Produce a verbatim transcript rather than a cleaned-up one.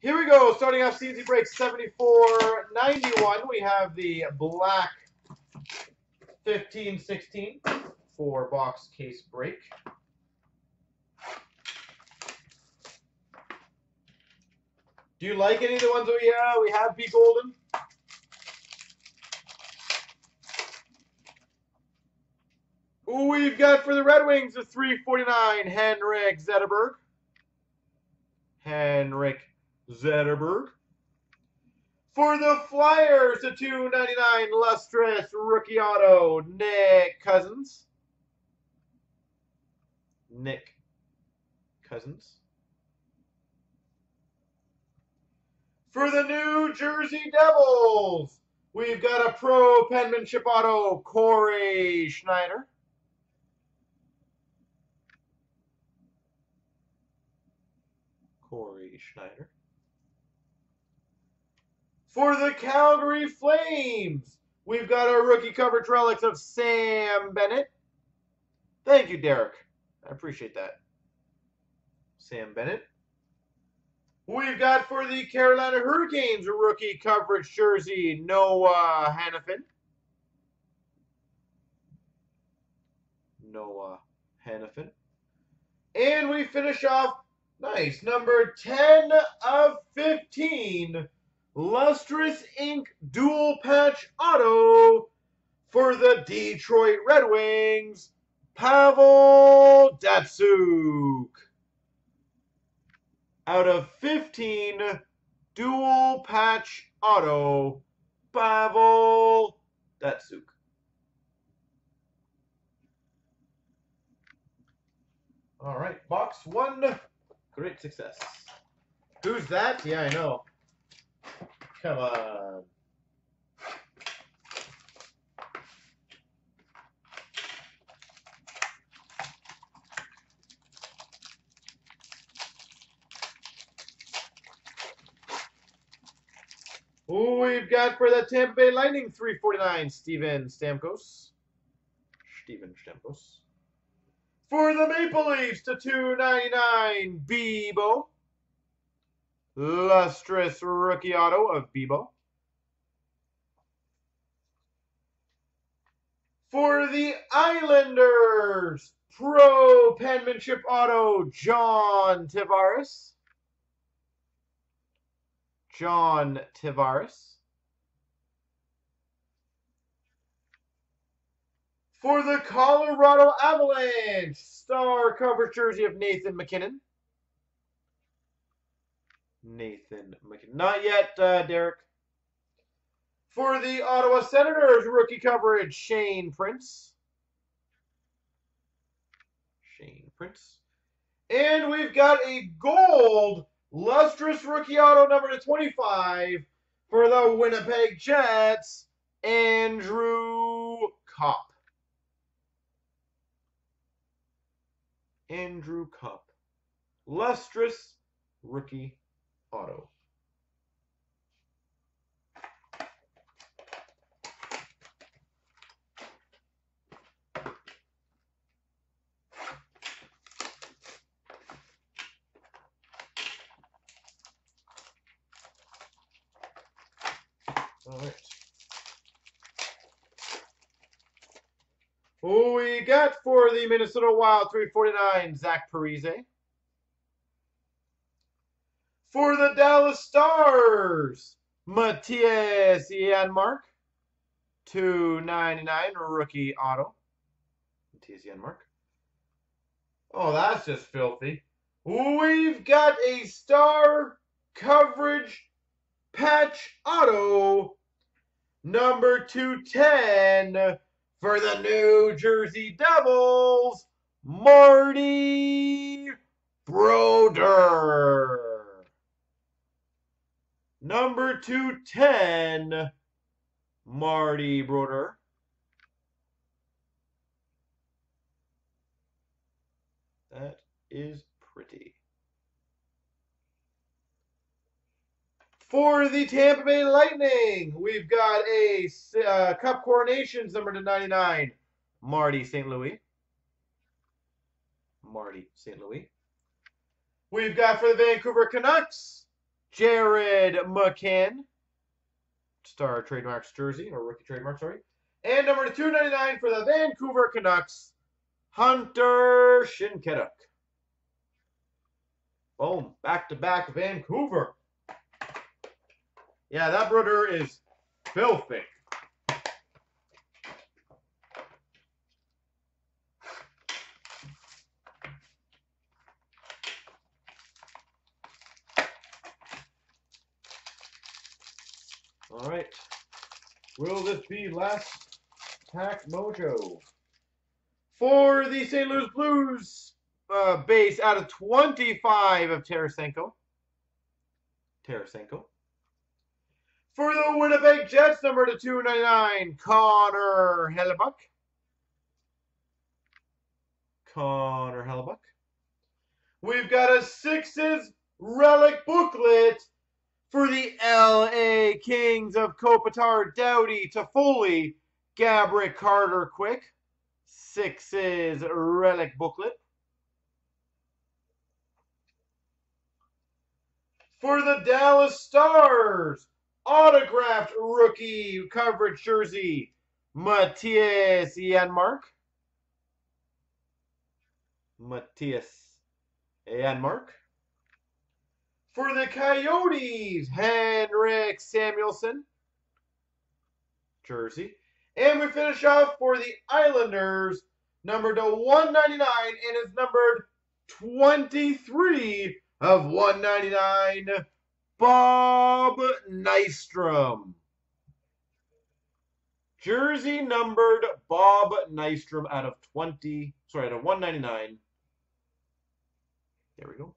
Here we go. Starting off C N C break seventy-four ninety-one. We have the black fifteen sixteen four box case break. Do you like any of the ones we uh, we have be golden? Ooh, we've got for the Red Wings the three forty-nine Henrik Zetterberg. Henrik Zetterberg. For the Flyers, the two ninety-nine Lustrous Rookie Auto, Nick Cousins. Nick Cousins. For the New Jersey Devils, we've got a Pro Penmanship Auto, Corey Schneider. Corey Schneider. For the Calgary Flames, we've got our rookie coverage relics of Sam Bennett. Thank you, Derek. I appreciate that. Sam Bennett. We've got for the Carolina Hurricanes rookie coverage jersey, Noah Hanifin. Noah Hanifin. And we finish off, nice, number ten of fifteen. Lustrous Ink Dual Patch Auto for the Detroit Red Wings, Pavel Datsyuk. Out of fifteen, Dual Patch Auto, Pavel Datsyuk. All right, box one, great success. Who's that? Yeah, I know. Come on. Who we've got for the Tampa Bay Lightning three forty-nine, Stephen Stamkos. Stephen Stamkos. For the Maple Leafs to two ninety-nine, Bebo. Lustrous Rookie Auto of Bebo. For the Islanders, Pro Penmanship Auto, John Tavares. John Tavares. For the Colorado Avalanche, star cover jersey of Nathan McKinnon. Nathan McKinnon. Not yet, uh, Derek. For the Ottawa Senators, rookie coverage, Shane Prince. Shane Prince. And we've got a gold lustrous rookie auto number twenty-five for the Winnipeg Jets, Andrew Copp. Andrew Copp. Lustrous rookie auto. All right. Who we got for the Minnesota Wild three forty-nine, Zach Parise. For the Dallas Stars, Mattias Janmark, two ninety-nine rookie auto. Mattias Janmark. Oh, that's just filthy. We've got a star coverage patch auto, number two ten for the New Jersey Devils, Marty Broder. Number two ten, Marty Broder. That is pretty. For the Tampa Bay Lightning, we've got a uh, Cup Coronations number two ninety-nine, Marty Saint Louis. Marty Saint Louis. We've got for the Vancouver Canucks, Jared McCann, Star Trademarks jersey, or rookie trademark, sorry. And number two ninety-nine for the Vancouver Canucks, Hunter Shinketuk. Boom. Back-to-back Vancouver. Yeah, that Broder is filthy. All right. Will this be last pack mojo? For the Saint Louis Blues, uh, base out of twenty-five of Tarasenko. Tarasenko. For the Winnipeg Jets, number to two ninety-nine, Connor Hellebuck. Connor Hellebuck. We've got a Sixes relic booklet. For the L A Kings of Kopitar, Doughty, Toffoli, Gabrick Carter, Quick. Sixes relic booklet. For the Dallas Stars, autographed rookie coverage jersey, Mattias Janmark. Mattias Janmark. For the Coyotes, Henrik Samuelson, jersey. And we finish off for the Islanders, numbered to one ninety-nine, and it's numbered twenty-three of one ninety-nine, Bob Nystrom. Jersey numbered Bob Nystrom out of twenty, sorry, out of one ninety-nine. There we go.